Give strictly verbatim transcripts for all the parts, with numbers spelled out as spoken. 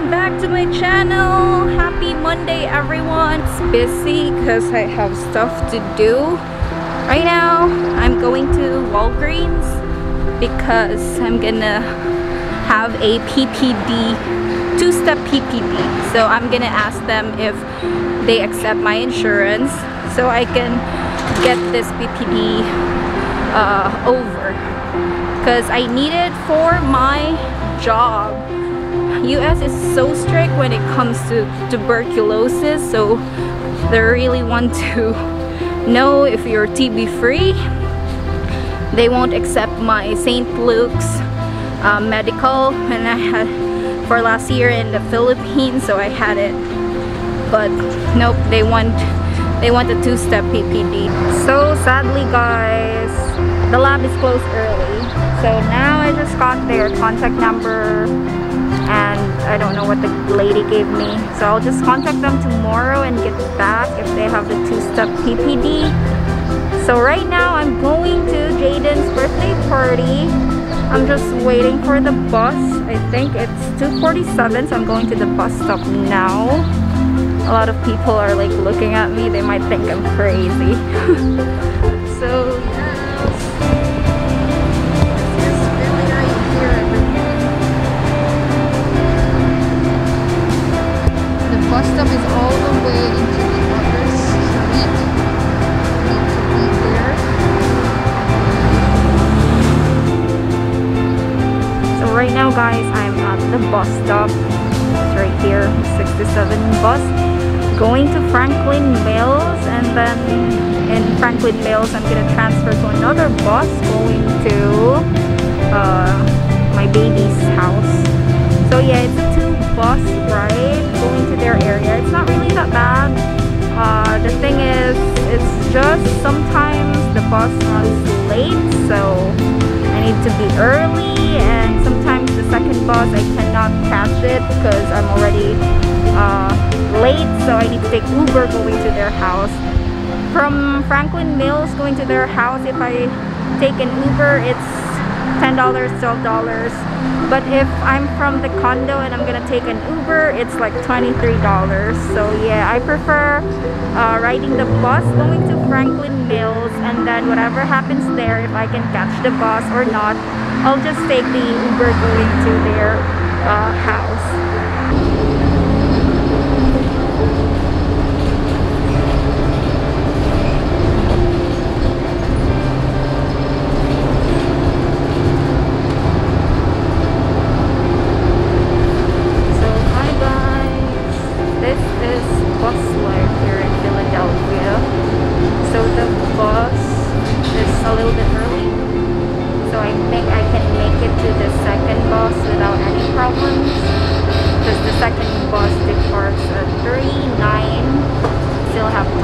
Welcome back to my channel. Happy Monday, everyone. It's busy because I have stuff to do. Right now, I'm going to Walgreens because I'm gonna have a P P D, two-step P P D. So I'm gonna ask them if they accept my insurance so I can get this P P D uh, over. Because I need it for my job. U S is so strict when it comes to tuberculosis, so they really want to know if you're T B free. They won't accept my Saint Luke's uh, medical, and I had for last year in the Philippines, so I had it, but nope, they want they want a two-step P P D. So sadly, guys, the lab is closed early, so now I just got their contact number. And I don't know what the lady gave me, so I'll just contact them tomorrow and get back if they have the two-step P P D. So right now I'm going to Jaden's birthday party. I'm just waiting for the bus. I think it's two forty-seven, so I'm going to the bus stop now. A lot of people are like looking at me. They might think I'm crazy. So yeah. Bus stop is all the way into the other street. We need to be there. So right now, guys, I'm at the bus stop. It's right here, sixty-seven bus. Going to Franklin Mills, and then in Franklin Mills, I'm gonna transfer to another bus going to uh, my baby's house. So yeah, it's a two bus ride going to their area. It's not really that bad. Uh, the thing is, it's just sometimes the bus runs late, so I need to be early, and sometimes the second bus I cannot catch it because I'm already uh, late, so I need to take Uber going to their house. From Franklin Mills going to their house, if I take an Uber, it's ten dollars, twelve dollars. But if I'm from the condo and I'm gonna take an Uber, it's like twenty-three dollars. So yeah, I prefer uh, riding the bus going to Franklin Mills, and then whatever happens there, if I can catch the bus or not, I'll just take the Uber going to their uh, house. SEPTA and credit card is in here, so it's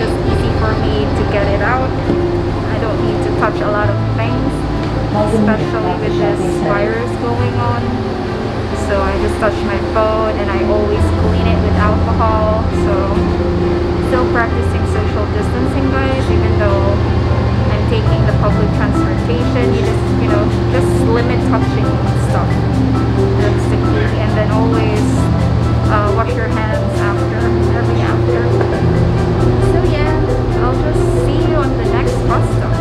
just easy for me to get it out. I don't need to touch a lot of things, especially with this virus going on. So I just touch my phone, and I always clean it with alcohol. So still practicing social distancing, guys, even though I'm taking the public transportation. You just, you know, just limit touching stuff. That's the key. And then always Uh, wash your hands after, every after. So yeah, I'll just see you on the next bus stop.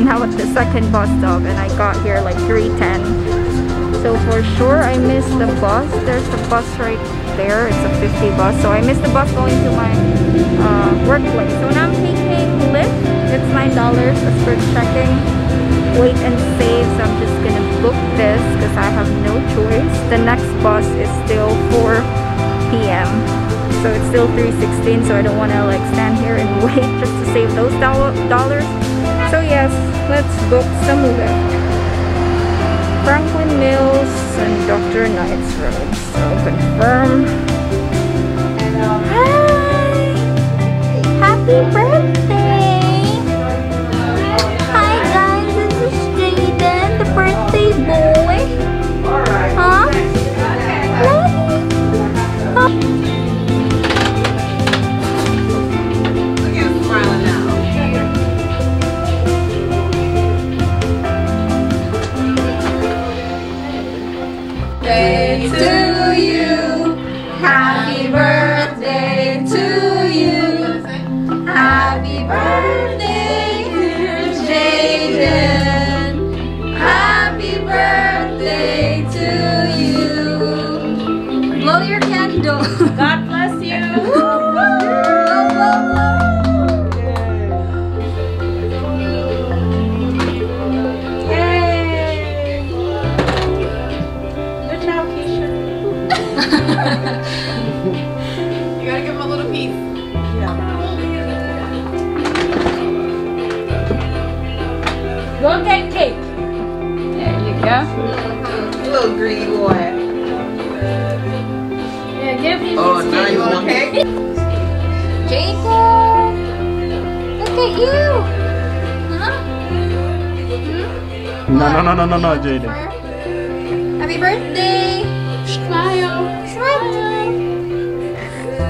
I'm now at the second bus stop and I got here like three ten. So for sure I missed the bus. There's the bus right there. It's a fifty bus. So I missed the bus going to my uh, workplace. So now I'm taking Lyft. It's nine dollars as per checking. Wait and save, so I'm just gonna book this because I have no choice. The next bus is still four p m so it's still three sixteen, so I don't want to like stand here and wait just to save those dollars. So yes, let's book some Lyft. Franklin Mills and Doctor Knight's Road. So confirm. Hi! Happy birthday! God bless you. Yay! Good job, Keisha. You gotta give him a little piece. Yeah. Go get cake. There you go. You little greedy boy. Oh, now you want cake? Jaden! Look at you! Huh? Mm-hmm. No, no, no, no, no, no, Jaden. Happy birthday! Smile! Smile!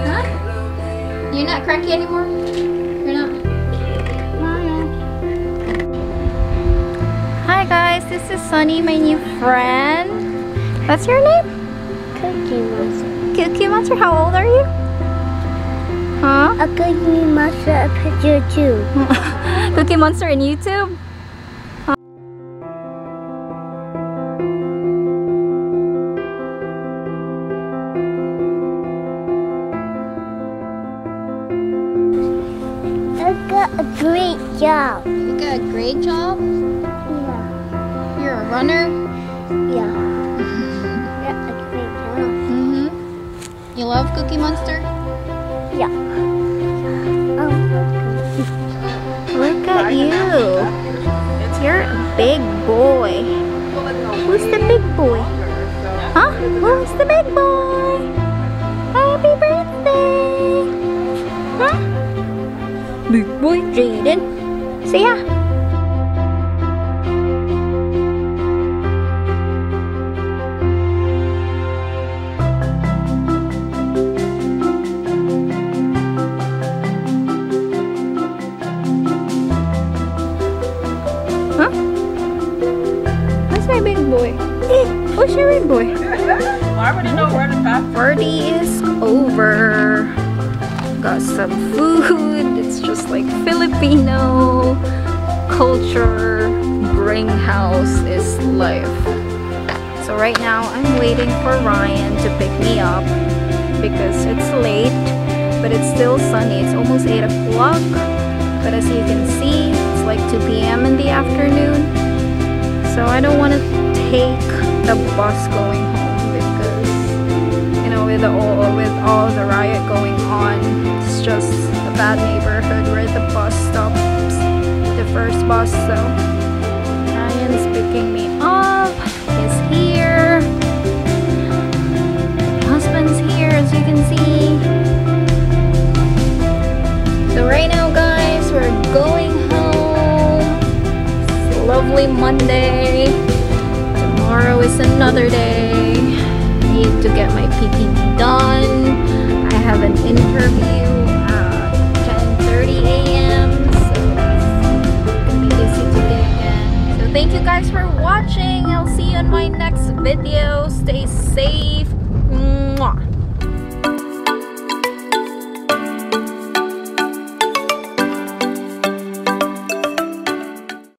Huh? You're not cranky anymore? You're not? Smile! Hi guys, this is Sunny, my new friend. What's your name? Cookie Monster. Cookie Monster, how old are you? Huh? A Cookie Monster on YouTube. Cookie Monster on YouTube? Huh? I got a great job. You got a great job? Yeah. You're a runner? Yeah. You love Cookie Monster? Yeah. Oh. Look at you. You're a big boy. Who's the big boy? Huh? Who's the big boy? Happy birthday. Huh? Big boy Jaden. See ya. Where's your red boy? I already know where to pass. Party is over. Got some food. It's just like Filipino culture. Bring house is life. So right now I'm waiting for Ryan to pick me up because it's late, but it's still sunny. It's almost eight o'clock, but as you can see, it's like two p m in the afternoon. So I don't want to take the bus going home because, you know, with all with all the riot going on, it's just a bad neighborhood where the bus stops, the first bus. So Ryan's picking me up. He's here. Husband's here, as you can see. So right now, guys, we're going home. It's a lovely Monday. Tomorrow is another day. I need to get my P P D done. I have an interview at ten thirty a m so it's gonna be busy today again. So thank you guys for watching. I'll see you in my next video. Stay safe.